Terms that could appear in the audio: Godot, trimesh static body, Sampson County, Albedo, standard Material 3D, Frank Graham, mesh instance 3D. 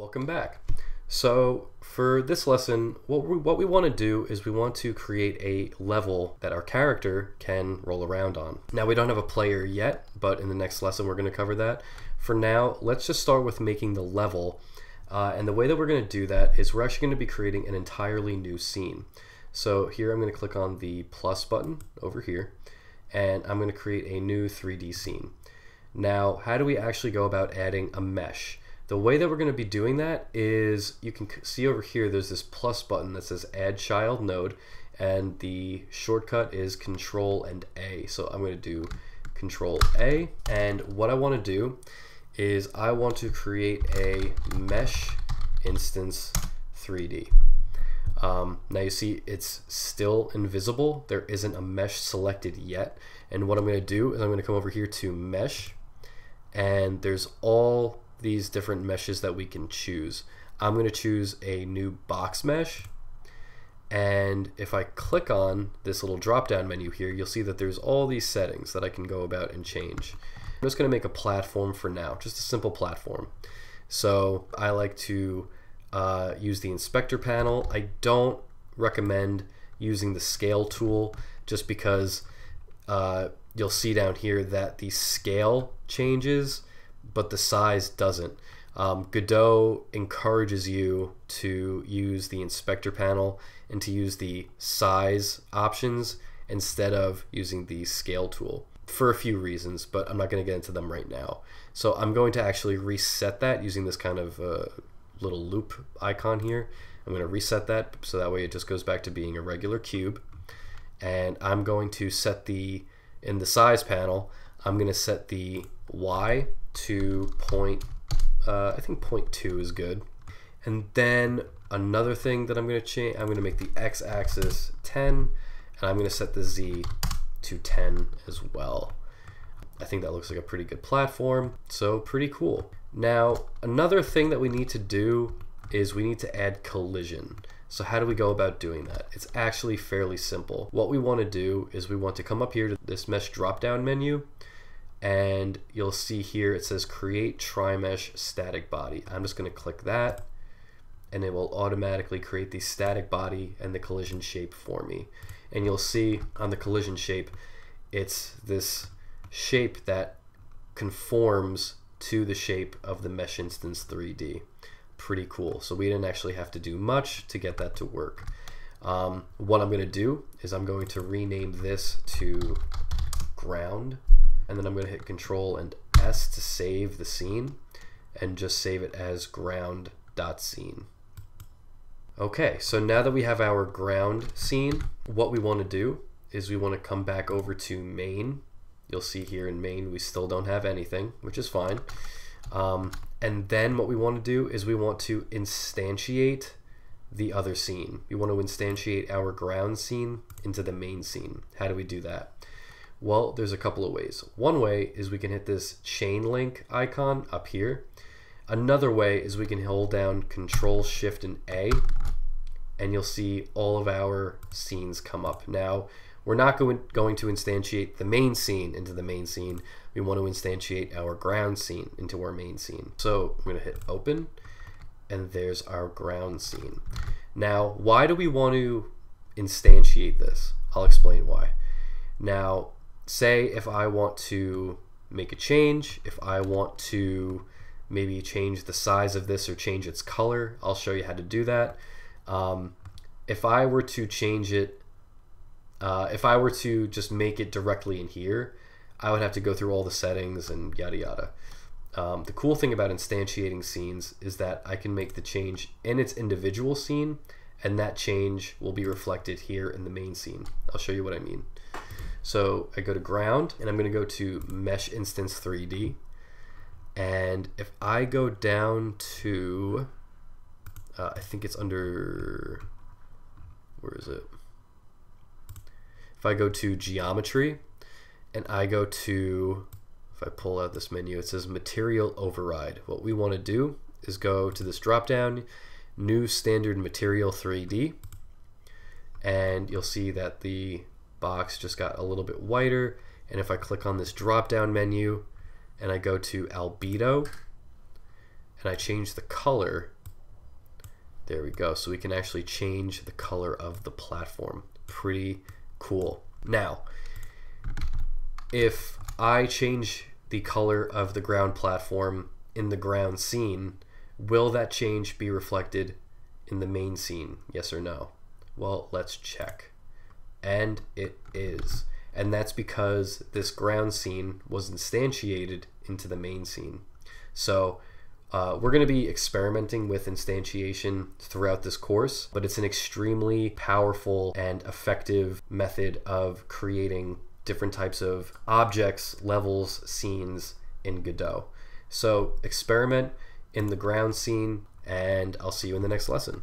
Welcome back. So for this lesson, what we want to do is we want to create a level that our character can roll around on. Now we don't have a player yet, but in the next lesson we're going to cover that. For now, let's just start with making the level. And the way that we're going to do that is we're actually going to be creating an entirely new scene. So here I'm going to click on the plus button over here, and I'm going to create a new 3D scene. Now, how do we actually go about adding a mesh? The way that we're going to be doing that is you can see over here there's this plus button that says add child node, and the shortcut is Control and A. So I'm going to do Control A, and what I want to do is I want to create a mesh instance 3D. Now you see it's still invisible. There isn't a mesh selected yet, and what I'm going to do is I'm going to come over here to mesh, and there's all these different meshes that we can choose. I'm going to choose a new box mesh, and if I click on this little drop down menu here, you'll see that there's all these settings that I can go about and change. I'm just going to make a platform for now, just a simple platform. So I like to use the inspector panel. I don't recommend using the scale tool, just because you'll see down here that the scale changes but the size doesn't. Godot encourages you to use the inspector panel and to use the size options instead of using the scale tool for a few reasons, but I'm not going to get into them right now. So I'm going to actually reset that using this kind of little loop icon here. I'm going to reset that so that way it just goes back to being a regular cube, and I'm going to set the, in the size panel, I'm going to set the Y to I think 0.2 is good. And then another thing that I'm going to change, I'm going to make the x-axis 10, and I'm going to set the Z to 10 as well. I think that looks like a pretty good platform, so pretty cool. Now another thing that we need to do is we need to add collision. So how do we go about doing that? It's actually fairly simple. What we want to do is we want to come up here to this mesh drop down menu, and you'll see here it says create trimesh static body. I'm just going to click that, and it will automatically create the static body and the collision shape for me. And you'll see on the collision shape, it's this shape that conforms to the shape of the mesh instance 3D. Pretty cool. So we didn't actually have to do much to get that to work. What I'm going to do is I'm going to rename this to ground, and then I'm going to hit Control and S to save the scene, and just save it as ground.scene. Okay, so now that we have our ground scene, what we want to do is we want to come back over to main. You'll see here in main we still don't have anything, which is fine. And then what we want to do is we want to instantiate the other scene. We want to instantiate our ground scene into the main scene. How do we do that? Well, there's a couple of ways. One way is we can hit this chain link icon up here. Another way is we can hold down Control, Shift, and A, and you'll see all of our scenes come up. Now, we're not going to instantiate the main scene into the main scene. We want to instantiate our ground scene into our main scene. So I'm going to hit open, and there's our ground scene. Now, why do we want to instantiate this? I'll explain why. Now, say if I want to make a change, if I want to maybe change the size of this or change its color, I'll show you how to do that. If I were to change it, if I were to just make it directly in here, I would have to go through all the settings and yada yada. The cool thing about instantiating scenes is that I can make the change in its individual scene, and that change will be reflected here in the main scene. I'll show you what I mean. So I go to ground, and I'm going to go to mesh instance 3D, and if I go down to I think it's under, where is it, if I go to geometry and I go to, if I pull out this menu, it says material override. What we want to do is go to this drop down, new standard material 3D, and you'll see that the box just got a little bit wider. And if I click on this drop down menu and I go to Albedo, and I change the color, there we go. So we can actually change the color of the platform. Pretty cool. Now, if I change the color of the ground platform in the ground scene, will that change be reflected in the main scene? Yes or no? Well, let's check. And it is. And that's because this ground scene was instantiated into the main scene. So we're going to be experimenting with instantiation throughout this course, but it's an extremely powerful and effective method of creating different types of objects, levels, scenes in Godot. So experiment in the ground scene, and I'll see you in the next lesson.